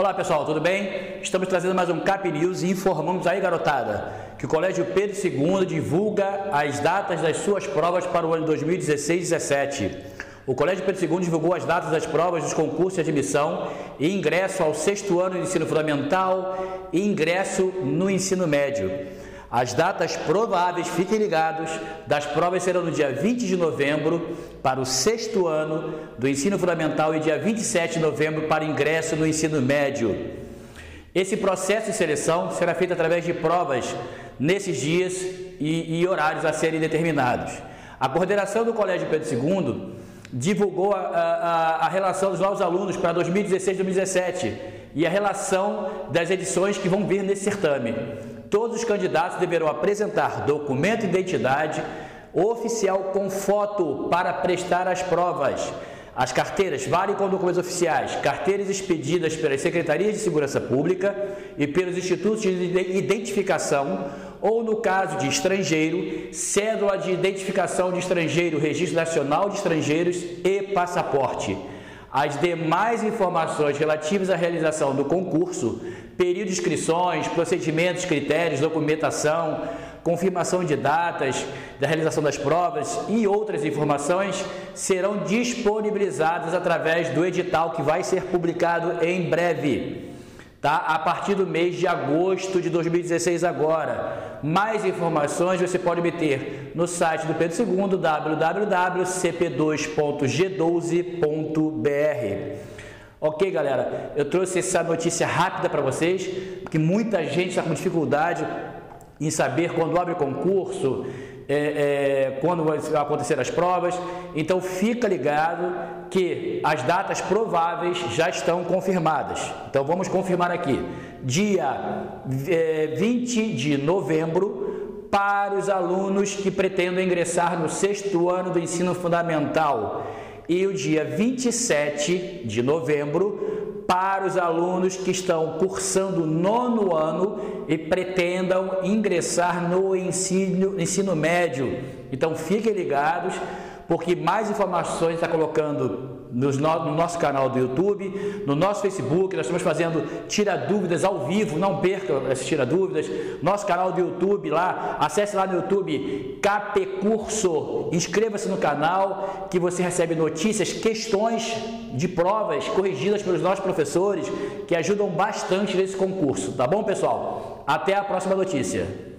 Olá pessoal, tudo bem? Estamos trazendo mais um CAP News e informamos aí, garotada, que o Colégio Pedro II divulga as datas das suas provas para o ano 2016-17. O Colégio Pedro II divulgou as datas das provas dos concursos de admissão e ingresso ao sexto ano do ensino fundamental e ingresso no ensino médio. As datas prováveis, fiquem ligados, das provas serão no dia 20 de novembro para o sexto ano do ensino fundamental e dia 27 de novembro para ingresso no ensino médio. Esse processo de seleção será feito através de provas nesses dias e horários a serem determinados. A coordenação do Colégio Pedro II divulgou a relação dos novos alunos para 2016 e 2017 e a relação das edições que vão vir nesse certame. Todos os candidatos deverão apresentar documento de identidade oficial com foto para prestar as provas. As carteiras valem como documentos oficiais, carteiras expedidas pelas Secretarias de Segurança Pública e pelos Institutos de Identificação ou, no caso de estrangeiro, cédula de identificação de estrangeiro, Registro Nacional de Estrangeiros e passaporte. As demais informações relativas à realização do concurso, período de inscrições, procedimentos, critérios, documentação, confirmação de datas da realização das provas e outras informações serão disponibilizadas através do edital que vai ser publicado em breve, tá? A partir do mês de agosto de 2016 agora. Mais informações você pode obter no site do Pedro II, www.cp2.g12.br. Ok, galera, eu trouxe essa notícia rápida para vocês, porque muita gente está com dificuldade em saber quando abre o concurso, quando vai acontecer as provas. Então fica ligado que as datas prováveis já estão confirmadas. Então vamos confirmar aqui, dia 20 de novembro para os alunos que pretendem ingressar no sexto ano do ensino fundamental, e o dia 27 de novembro para os alunos que estão cursando o nono ano e pretendam ingressar no ensino médio. Então fiquem ligados, porque mais informações está colocando no nosso canal do YouTube, no nosso Facebook. Nós estamos fazendo Tira Dúvidas ao vivo, não perca esse Tira Dúvidas. Nosso canal do YouTube lá, acesse lá no YouTube, Cape Curso, inscreva-se no canal que você recebe notícias, questões de provas corrigidas pelos nossos professores que ajudam bastante nesse concurso, tá bom, pessoal? Até a próxima notícia.